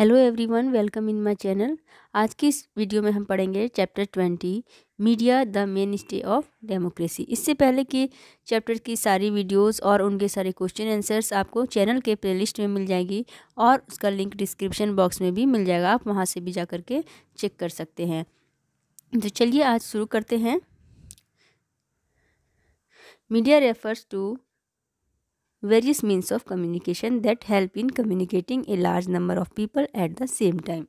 Hello everyone, welcome in my channel. आज की इस वीडियो में हम पढ़ेंगे chapter 20 media the mainstay of democracy. इससे पहले कि चैप्टर की सारी वीडियोस और उनके सारे क्वेश्चन आंसर्स आपको चैनल के प्लेलिस्ट में मिल जाएगी और उसका लिंक डिस्क्रिप्शन बॉक्स में भी मिल जाएगा, आप वहां से भी जा कर के चेक कर सकते हैं। तो चलिए आज शुरू करते हैं। Media refers to various means of communication that help in communicating a large number of people at the same time।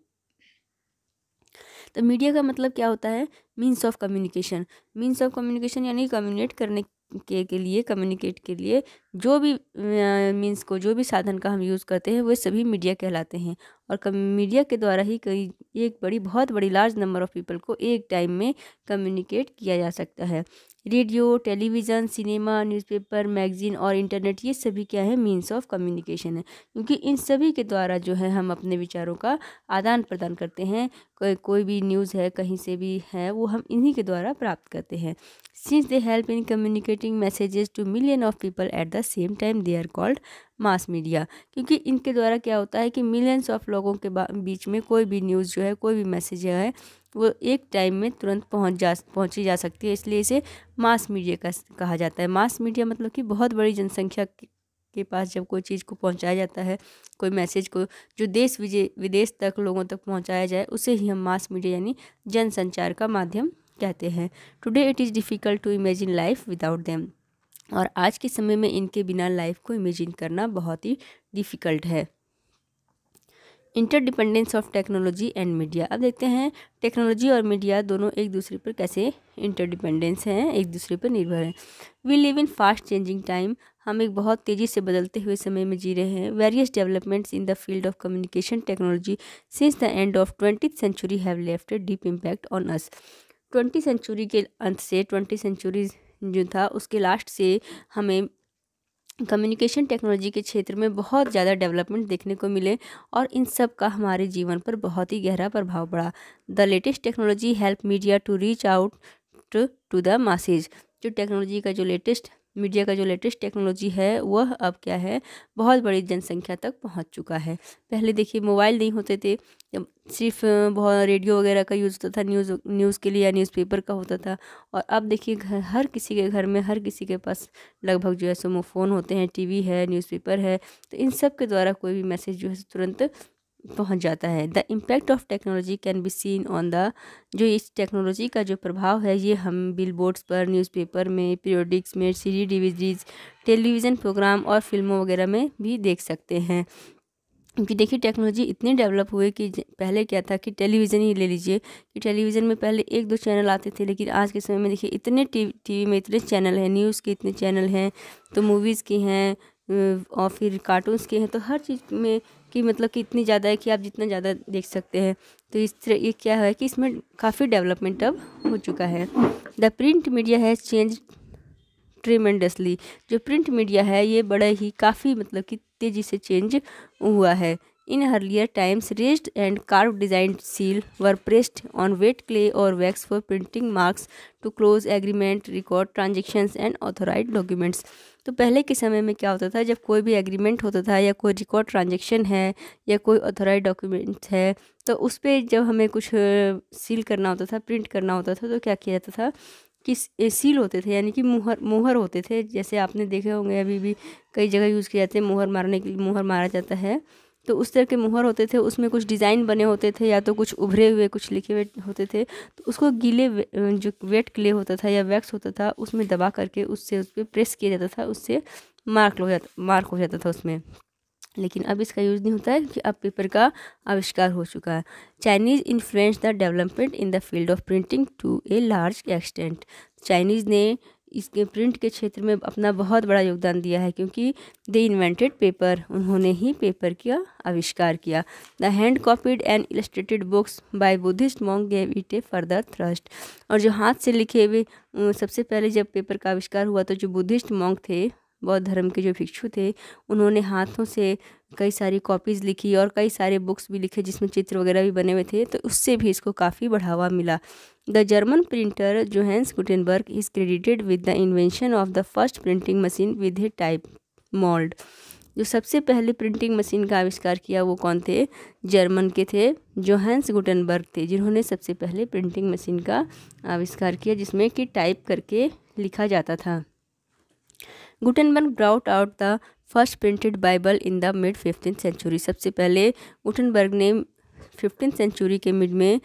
तो मीडिया का मतलब क्या होता है? means of communication। means of communication यानी कम्युनिकेट करने के लिए, कम्युनिकेट के लिए जो भी means को, जो भी साधन का हम यूज़ करते हैं, वे सभी मीडिया कहलाते हैं। और मीडिया के द्वारा ही कई एक बड़ी, बहुत बड़ी लार्ज नंबर ऑफ पीपल को एक टाइम में कम्युनिकेट किया जा सकता है। Radio, television, cinema, newspaper, magazine और इंटरनेट, ये सभी क्या है? मीन्स ऑफ कम्युनिकेशन है, क्योंकि इन सभी के द्वारा जो है हम अपने विचारों का आदान प्रदान करते हैं। कोई भी न्यूज़ है, कहीं से भी है, वो हम इन्हीं के द्वारा प्राप्त करते हैं। Since they help in communicating messages to million of people at the same time they are called mass media. क्योंकि इनके द्वारा क्या होता है कि मिलियंस ऑफ लोगों के बीच में कोई भी न्यूज़ जो है, कोई भी मैसेज है, वो एक टाइम में तुरंत पहुंची जा सकती है, इसलिए इसे मास मीडिया कहा जाता है। मास मीडिया मतलब कि बहुत बड़ी जनसंख्या के पास जब कोई चीज़ को पहुंचाया जाता है, कोई मैसेज को जो देश विदेश तक, लोगों तक पहुंचाया जाए, उसे ही हम मास मीडिया यानी जनसंचार का माध्यम कहते हैं। Today it is difficult to imagine life without them. और आज के समय में इनके बिना लाइफ को इमेजिन करना बहुत ही डिफ़िकल्ट है। Interdependence of technology and media. अब देखते हैं टेक्नोलॉजी और मीडिया दोनों एक दूसरे पर कैसे इंटरडिपेंडेंस हैं, एक दूसरे पर निर्भर हैं। We live in fast changing time. हम एक बहुत तेज़ी से बदलते हुए समय में जी रहे हैं। Various developments in the field of communication technology since the end of 20th century have left a deep impact on us. 20th century के अंत से, 20th सेंचुरी जो था उसके लास्ट से हमें कम्युनिकेशन टेक्नोलॉजी के क्षेत्र में बहुत ज़्यादा डेवलपमेंट देखने को मिले और इन सब का हमारे जीवन पर बहुत ही गहरा प्रभाव पड़ा। The latest technology help media to reach out to the masses. जो टेक्नोलॉजी का, जो लेटेस्ट मीडिया का जो लेटेस्ट टेक्नोलॉजी है, वह अब क्या है, बहुत बड़ी जनसंख्या तक पहुंच चुका है। पहले देखिए मोबाइल नहीं होते थे, जब सिर्फ बहुत रेडियो वगैरह का यूज़ होता था, न्यूज़ के लिए या न्यूज़पेपर का होता था। और अब देखिए हर किसी के घर में, हर किसी के पास लगभग जो है सो फ़ोन होते हैं, टीवी है, न्यूज़पेपर है। तो इन सब के द्वारा कोई भी मैसेज जो है तुरंत पहुंच जाता है। The impact of technology can be seen on the. जो इस टेक्नोलॉजी का जो प्रभाव है, ये हम बिलबोर्ड्स पर, न्यूज़पेपर में, पीरियोडिक्स में, सीडी डिविजीज, टेलीविज़न प्रोग्राम और फिल्मों वगैरह में भी देख सकते हैं। क्योंकि देखिए टेक्नोलॉजी इतने डेवलप हुए कि पहले क्या था कि टेलीविज़न ही ले लीजिए, कि टेलीविज़न में पहले 1-2 चैनल आते थे, लेकिन आज के समय में देखिए इतने टीवी में इतने चैनल हैं, न्यूज़ के इतने चैनल हैं, तो मूवीज़ की हैं और फिर कार्टून्स के हैं। तो हर चीज़ में कि मतलब कि इतनी ज़्यादा है कि आप जितना ज़्यादा देख सकते हैं। तो इस तरह ये क्या है कि इसमें काफ़ी डेवलपमेंट अब हो चुका है। The print media has change tremendously. जो प्रिंट मीडिया है ये बड़ा ही काफ़ी मतलब कि तेज़ी से चेंज हुआ है। In earlier times raised and carve design seal were pressed on wet clay और wax for printing marks to close agreement, record transactions and authorise documents. तो पहले के समय में क्या होता था, जब कोई भी एग्रीमेंट होता था या कोई रिकॉर्ड ट्रांजेक्शन है या कोई ऑथोराइज डॉक्यूमेंट्स है, तो उस पर जब हमें कुछ सील करना होता था, प्रिंट करना होता था, तो क्या किया जाता था कि सील होते थे, यानी कि मुहर होते थे। जैसे आपने देखे होंगे अभी भी कई जगह यूज़ किए जाते हैं, मुहर मारने के लिए मुहर मारा जाता है। तो उस तरह के मुहर होते थे, उसमें कुछ डिज़ाइन बने होते थे या तो कुछ उभरे हुए, कुछ लिखे हुए होते थे। तो उसको गीले जो वेट क्ले होता था या वैक्स होता था, उसमें दबा करके उससे उस पर प्रेस किया जाता था, उससे मार्क हो जाता था उसमें। लेकिन अब इसका यूज़ नहीं होता है क्योंकि अब पेपर का आविष्कार हो चुका है। Chinese influence the development in the field of printing to a large extent. Chinese ने इसके प्रिंट के क्षेत्र में अपना बहुत बड़ा योगदान दिया है, क्योंकि दे इन्वेंटेड पेपर, उन्होंने ही पेपर का आविष्कार किया। The hand copied and illustrated books by Buddhist monk gave it a further thrust. और जो हाथ से लिखे हुए, सबसे पहले जब पेपर का आविष्कार हुआ तो जो बुद्धिस्ट मॉन्क थे, बौद्ध धर्म के जो भिक्षु थे उन्होंने हाथों से कई सारी कॉपीज़ लिखी और कई सारे बुक्स भी लिखे जिसमें चित्र वगैरह भी बने हुए थे, तो उससे भी इसको काफ़ी बढ़ावा मिला। The German printer Johannes Gutenberg is credited with the invention of the first printing machine with a type mould. जो सबसे पहले प्रिंटिंग मशीन का आविष्कार किया वो कौन थे? जर्मन के थे, जोहान्स गुटेनबर्ग थे, जिन्होंने सबसे पहले प्रिंटिंग मशीन का आविष्कार किया जिसमें कि टाइप करके लिखा जाता था। Gutenberg brought out the first printed Bible in the mid 15th century. सबसे पहले गुटेनबर्ग ने 15th सेंचुरी के मिड में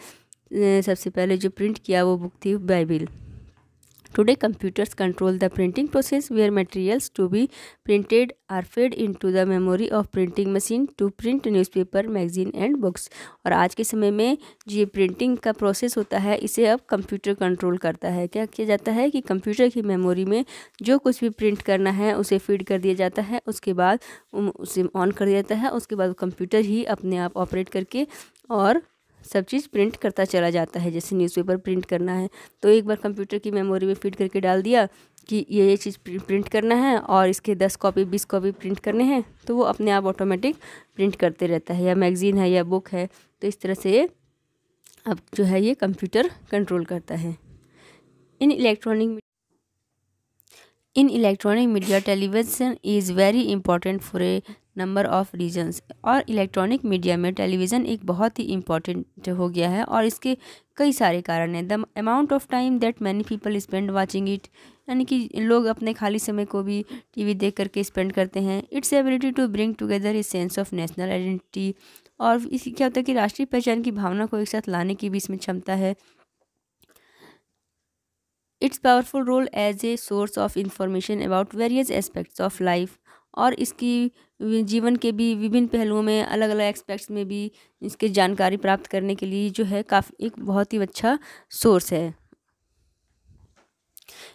सबसे पहले जो प्रिंट किया वो बुक थी Bible. Today computers control the printing process where materials to be printed are fed into the memory of printing machine to print newspaper, magazine and books. और आज के समय में जो ये प्रिंटिंग का प्रोसेस होता है इसे अब कंप्यूटर कंट्रोल करता है। क्या किया जाता है कि कंप्यूटर की मेमोरी में जो कुछ भी प्रिंट करना है उसे फीड कर दिया जाता है, उसके बाद उसे ऑन कर दिया जाता है, उसके बाद कंप्यूटर ही अपने आप ऑपरेट करके और सब चीज़ प्रिंट करता चला जाता है। जैसे न्यूज़पेपर प्रिंट करना है तो एक बार कंप्यूटर की मेमोरी में फीड करके डाल दिया कि ये चीज़ प्रिंट करना है और इसके 10 कॉपी 20 कॉपी प्रिंट करने हैं, तो वो अपने आप ऑटोमेटिक प्रिंट करते रहता है, या मैगज़ीन है या बुक है। तो इस तरह से अब जो है ये कंप्यूटर कंट्रोल करता है। In electronic media television is very important for a number of reasons. और इलेक्ट्रॉनिक मीडिया में टेलीविज़न एक बहुत ही इम्पॉर्टेंट हो गया है और इसके कई सारे कारण हैं। The amount of time that many people spend watching it, यानी कि लोग अपने खाली समय को भी टीवी देख करके स्पेंड करते हैं। Its ability to bring together a sense of national identity, और इसकी क्या होता है कि राष्ट्रीय पहचान की भावना को एक साथ लाने की भी इसमें क्षमता है। Its powerful role as a source of information about various aspects of life, और इसकी जीवन के भी विभिन्न पहलुओं में अलग अलग एस्पेक्ट्स में भी इसके जानकारी प्राप्त करने के लिए जो है काफ़ी एक बहुत ही अच्छा सोर्स है।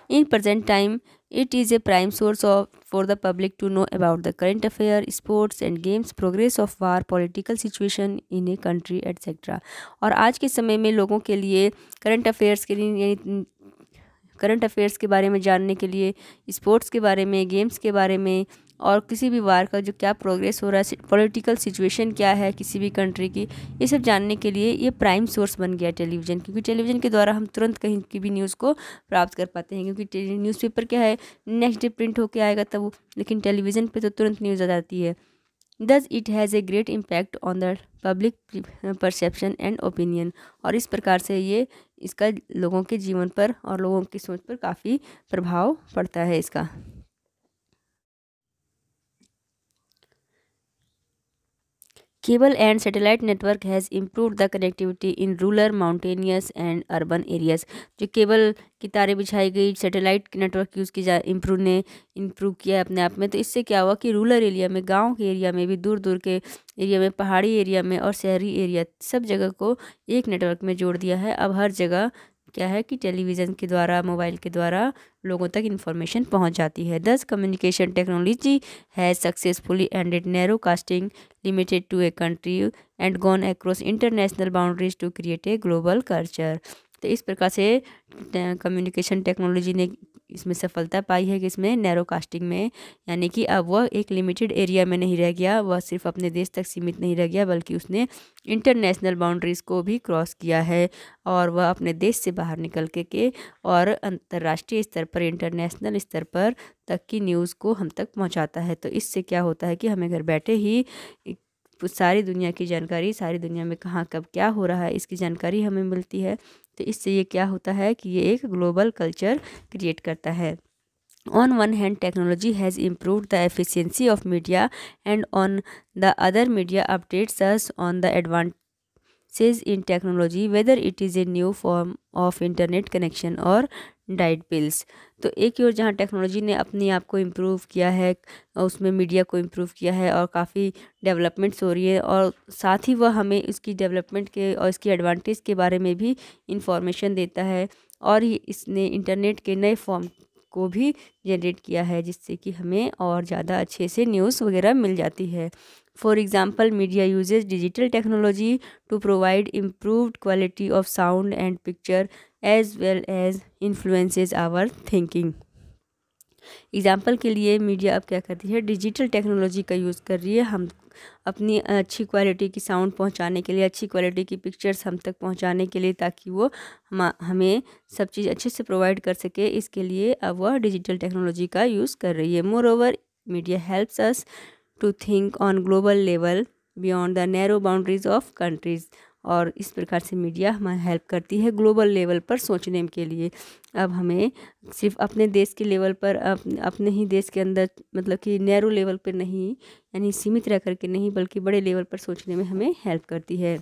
In present time it is a prime source of for the public to know about the current affair, sports and games, progress of war, political situation in a country etcetera. और आज के समय में लोगों के लिए current affairs के लिए, यानी करंट अफेयर्स के बारे में जानने के लिए, स्पोर्ट्स के बारे में, गेम्स के बारे में, और किसी भी वार का जो क्या प्रोग्रेस हो रहा है, पॉलिटिकल सिचुएशन क्या है किसी भी कंट्री की, ये सब जानने के लिए ये प्राइम सोर्स बन गया टेलीविज़न। क्योंकि टेलीविज़न के द्वारा हम तुरंत कहीं की भी न्यूज़ को प्राप्त कर पाते हैं, क्योंकि न्यूज़पेपर क्या है नेक्स्ट डे प्रिंट होकर आएगा तब वो, लेकिन टेलीविज़न पे तो तुरंत न्यूज़ आ जाती है। Thus it has a great impact on the public perception and opinion, और इस प्रकार से ये इसका लोगों के जीवन पर और लोगों की सोच पर काफ़ी प्रभाव पड़ता है इसका। Cable and satellite network has improved the connectivity in rural, mountainous and urban areas. जो केबल की तारें बिछाई गई, सैटेलाइट के नेटवर्क यूज़ की इम्प्रूव किया अपने आप में, तो इससे क्या हुआ कि रूरल एरिया में, गांव के एरिया में भी, दूर दूर के एरिया में, पहाड़ी एरिया में और शहरी एरिया, सब जगह को एक नेटवर्क में जोड़ दिया है। अब हर जगह क्या है कि टेलीविज़न के द्वारा, मोबाइल के द्वारा लोगों तक इन्फॉर्मेशन पहुंच जाती है। 10 communication technology has successfully ended narrow casting limited to a country and gone across international boundaries to create a global culture. तो इस प्रकार से कम्युनिकेशन टेक्नोलॉजी ने इसमें सफलता पाई है कि इसमें नैरो कास्टिंग में, यानी कि अब वह एक लिमिटेड एरिया में नहीं रह गया, वह सिर्फ अपने देश तक सीमित नहीं रह गया, बल्कि उसने इंटरनेशनल बाउंड्रीज़ को भी क्रॉस किया है और वह अपने देश से बाहर निकल के और अंतर्राष्ट्रीय स्तर पर, इंटरनेशनल स्तर पर तक की न्यूज़ को हम तक पहुँचाता है। तो इससे क्या होता है कि हमें घर बैठे ही सारी दुनिया की जानकारी, सारी दुनिया में कहाँ कब क्या हो रहा है इसकी जानकारी हमें मिलती है। तो इससे ये क्या होता है कि ये एक ग्लोबल कल्चर क्रिएट करता है। On one hand technology has improved the efficiency of media and on the other media updates us on the advances in technology whether it is a new form of internet connection और diet bills. तो एक और जहाँ technology ने अपने आप को improve किया है, उसमें मीडिया को इम्प्रूव किया है और काफ़ी डेवलपमेंट्स हो रही है, और साथ ही वह हमें इसकी डेवलपमेंट के और इसकी एडवांटेज के बारे में भी इंफॉर्मेशन देता है, और इसने इंटरनेट के नए फॉर्म को भी जनरेट किया है जिससे कि हमें और ज़्यादा अच्छे से न्यूज़ वगैरह मिल जाती है। For example media uses digital technology to provide improved quality of sound and picture as well as influences our thinking. Example के लिए मीडिया अब क्या करती है, डिजिटल टेक्नोलॉजी का यूज़ कर रही है। हम अपनी अच्छी क्वालिटी की साउंड पहुंचाने के लिए, अच्छी क्वालिटी की पिक्चर्स हम तक पहुंचाने के लिए, ताकि वो हमें सब चीज़ अच्छे से प्रोवाइड कर सके, इसके लिए अब वह डिजिटल टेक्नोलॉजी का यूज़ कर रही है। Moreover media helps us to think on global level beyond the narrow boundaries of countries, और इस प्रकार से मीडिया हमें हेल्प करती है ग्लोबल लेवल पर सोचने के लिए। अब हमें सिर्फ अपने देश के लेवल पर, अपने ही देश के अंदर, मतलब कि नैरो लेवल पर नहीं, यानी सीमित रह करके नहीं, बल्कि बड़े लेवल पर सोचने में हमें हेल्प करती है।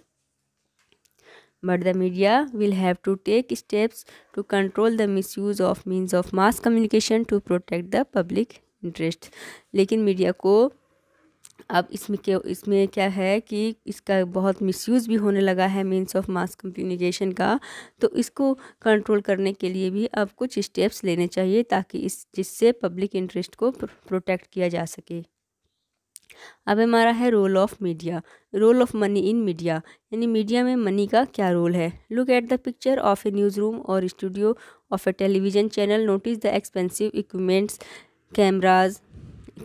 But the media will have to take steps to control the misuse of means of mass communication to protect the public interest. लेकिन मीडिया को अब इसमें क्या है कि इसका बहुत मिसयूज़ भी होने लगा है मीन्स ऑफ मास कम्युनिकेशन का, तो इसको कंट्रोल करने के लिए भी अब कुछ स्टेप्स लेने चाहिए, ताकि जिससे पब्लिक इंटरेस्ट को प्रोटेक्ट किया जा सके। अब हमारा है role of media, role of money in media, यानी मीडिया में मनी का क्या रोल है। Look at the picture of a news room और studio of a television channel, notice the expensive equipments, cameras,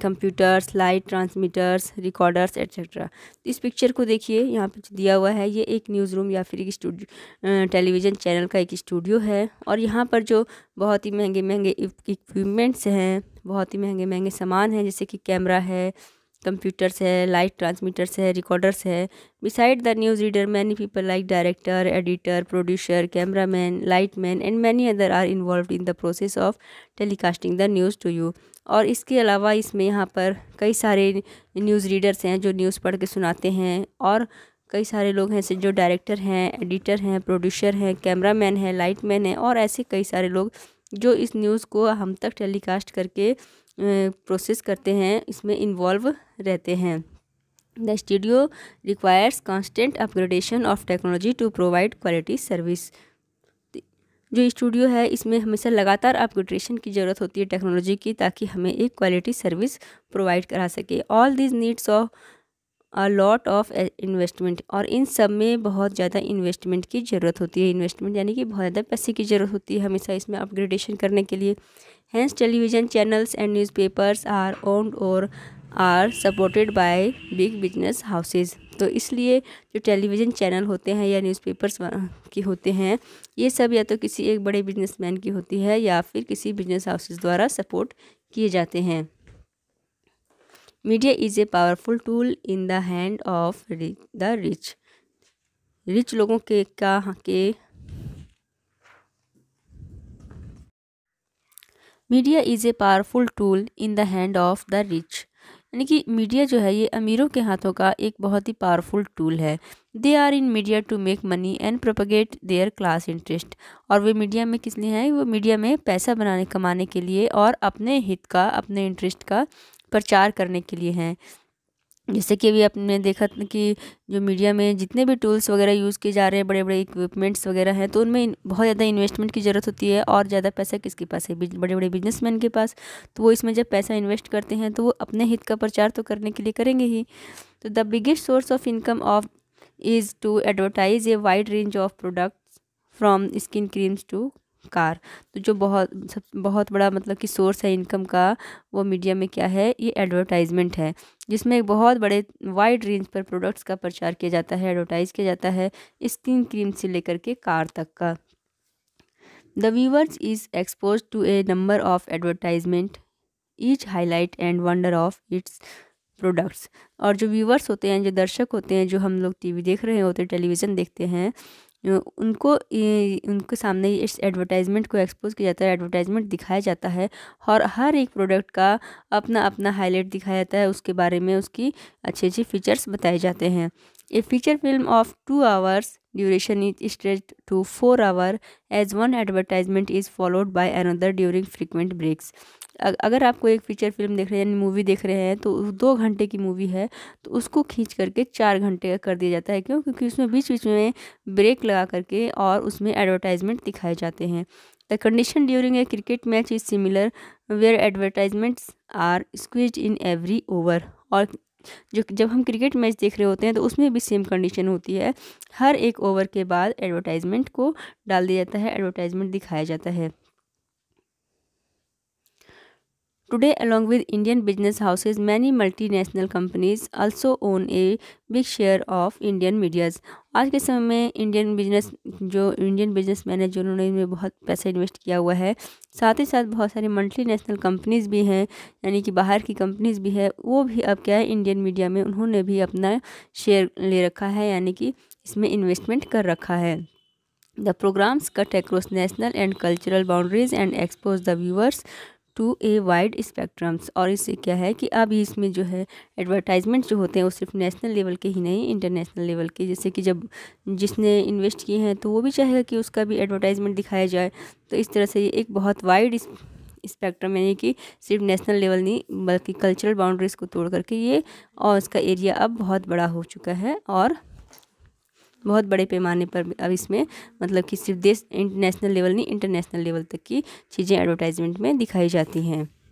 computers, light, transmitters, recorders etcetera. इस picture को देखिए, यहाँ पे दिया हुआ है, ये एक न्यूज़ रूम या फिर एक स्टूडियो, टेलीविज़न चैनल का एक स्टूडियो है, और यहाँ पर जो बहुत ही महंगे महंगे इक्विपमेंट्स हैं, बहुत ही महंगे महंगे सामान हैं, जैसे कि कैमरा है, कंप्यूटर्स है, लाइट ट्रांसमीटर्स है, रिकॉर्डर्स है। Beside the news reader many people like director, editor, producer, cameraman, lightman and many other are involve in the process of telecasting the news to you. और इसके अलावा इसमें यहाँ पर कई सारे न्यूज़ रीडर्स हैं जो न्यूज़ पढ़ के सुनाते हैं, और कई सारे लोग हैं जो डायरेक्टर हैं, एडिटर हैं, प्रोड्यूसर हैं, कैमरामैन हैं, लाइटमैन हैं, और ऐसे कई सारे लोग जो इस न्यूज़ को हम तक टेलीकास्ट करके प्रोसेस करते हैं, इसमें इन्वॉल्व रहते हैं। The studio requires constant upgradation of technology to provide quality service. जो स्टूडियो है इसमें हमेशा लगातार अपग्रेडेशन की ज़रूरत होती है टेक्नोलॉजी की, ताकि हमें एक क्वालिटी सर्विस प्रोवाइड करा सके। All these needs of a lot of investment, और इन सब में बहुत ज़्यादा इन्वेस्टमेंट की ज़रूरत होती है। इन्वेस्टमेंट यानी कि बहुत ज़्यादा पैसे की ज़रूरत होती है हमेशा इसमें अपग्रेडेशन करने के लिए। Hence television channels and newspapers are owned or are supported by big business houses. तो इसलिए जो टेलीविज़न चैनल होते हैं या न्यूज़पेपर्स की होते हैं, ये सब या तो किसी एक बड़े बिजनेसमैन की होती है या फिर किसी बिजनेस हाउसेज द्वारा सपोर्ट किए जाते हैं। Media is a powerful tool in the hand of the rich. Rich लोगों के media is a powerful tool in the hand of the rich, यानी कि मीडिया जो है ये अमीरों के हाथों का एक बहुत ही पावरफुल टूल है। They are in media to make money and propagate their class interest, और वे मीडिया में किस लिए हैं, वो मीडिया में पैसा बनाने कमाने के लिए और अपने हित का, अपने इंटरेस्ट का प्रचार करने के लिए हैं। जैसे कि अभी आपने देखा कि जो मीडिया में जितने भी टूल्स वगैरह यूज़ किए जा रहे हैं, बड़े बड़े इक्विपमेंट्स वगैरह हैं, तो उनमें बहुत ज़्यादा इन्वेस्टमेंट की ज़रूरत होती है, और ज़्यादा पैसा किसके पास है, बड़े बड़े बिजनेसमैन के पास। तो वो इसमें जब पैसा इन्वेस्ट करते हैं तो वो अपने हित का प्रचार तो करने के लिए करेंगे ही। तो the biggest source of income of is to advertise a wide range of products from skin creams to car. तो जो बहुत बड़ा मतलब कि सोर्स है इनकम का, वो मीडिया में क्या है, ये एडवर्टाइजमेंट है, जिसमें एक बहुत बड़े वाइड रेंज पर प्रोडक्ट्स का प्रचार किया जाता है, एडवर्टाइज़ किया जाता है, स्किन क्रीम से लेकर के कार तक का। The viewers is expose to a number of advertisement each highlight and wonder of its products. और जो व्यूअर्स होते हैं, जो दर्शक होते हैं, जो हम लोग टीवी देख रहे होते हैं, टेलीविज़न देखते हैं, उनके सामने इस एडवर्टाइजमेंट को एक्सपोज किया जाता है, एडवर्टाइजमेंट दिखाया जाता है, और हर एक प्रोडक्ट का अपना अपना हाईलाइट दिखाया जाता है, उसके बारे में उसकी अच्छे अच्छे फीचर्स बताए जाते हैं। A feature film of 2 hours duration is stretched to 4 hour as one advertisement is followed by another during frequent breaks. अगर आपको एक फ़ीचर फिल्म देख रहे हैं, यानी मूवी देख रहे हैं, तो 2 घंटे की मूवी है तो उसको खींच करके 4 घंटे का कर दिया जाता है। क्यों? क्योंकि उसमें बीच बीच में ब्रेक लगा करके और उसमें एडवर्टाइजमेंट दिखाए जाते हैं। The condition during a cricket match is similar where advertisements are squeezed in every over. और जब हम क्रिकेट मैच देख रहे होते हैं तो उसमें भी सेम कंडीशन होती है, हर एक ओवर के बाद एडवर्टाइजमेंट को डाल दिया जाता है, एडवर्टाइजमेंट दिखाया जाता है। Today, along with Indian business houses, many multinational companies also own a big share of Indian medias. आज के समय में इंडियन बिजनेसमैन है जिन्होंने इनमें बहुत पैसा इन्वेस्ट किया हुआ है, साथ ही साथ बहुत सारी मल्टीनेशनल कंपनीज़ भी हैं, यानी कि बाहर की कंपनीज़ भी है, वो भी अब क्या है इंडियन मीडिया में उन्होंने भी अपना शेयर ले रखा है, यानी कि इसमें इन्वेस्टमेंट कर रखा है. The programs cut across national and cultural boundaries and expose the viewers to a wide spectrums. और इससे क्या है कि अब इसमें जो है एडवर्टाइजमेंट जो होते हैं वो सिर्फ नेशनल लेवल के ही नहीं, इंटरनेशनल लेवल के, जैसे कि जब जिसने इन्वेस्ट किए हैं तो वो भी चाहेगा कि उसका भी एडवर्टाइजमेंट दिखाया जाए. तो इस तरह से ये एक बहुत वाइड स्पेक्ट्रम, यानी कि सिर्फ नेशनल लेवल नहीं बल्कि कल्चरल बाउंड्रीज़ को तोड़ करके ये और इसका एरिया अब बहुत बड़ा हो चुका है और बहुत बड़े पैमाने पर अब इसमें मतलब कि सिर्फ देश नेशनल लेवल नहीं इंटरनेशनल लेवल तक की चीज़ें एडवर्टाइजमेंट में दिखाई जाती हैं.